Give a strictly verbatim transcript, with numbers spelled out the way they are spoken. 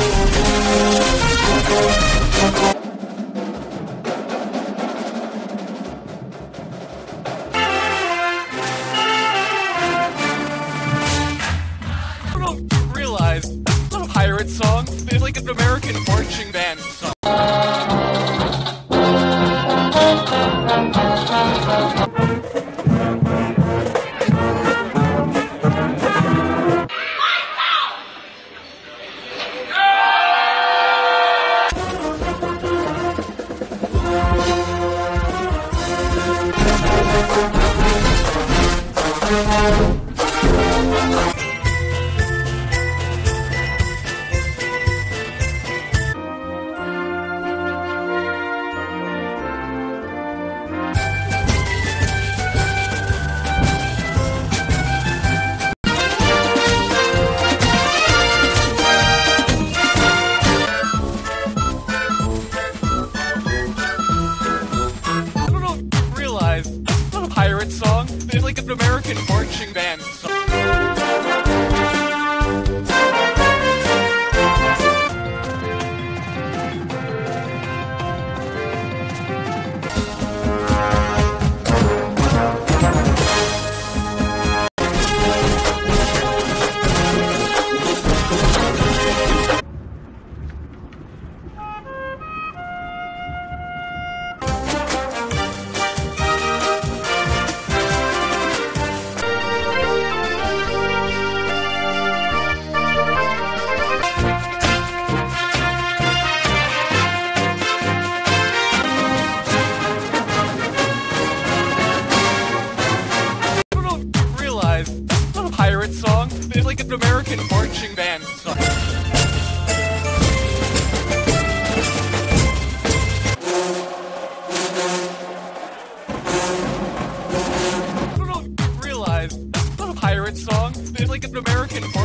Song. It's like an American marching band song. Pirate song. It's like an American marching band song. Pirate song. It's like an American marching band song. I don't know if you realize, that's not a pirate song. It's like an American marching band song.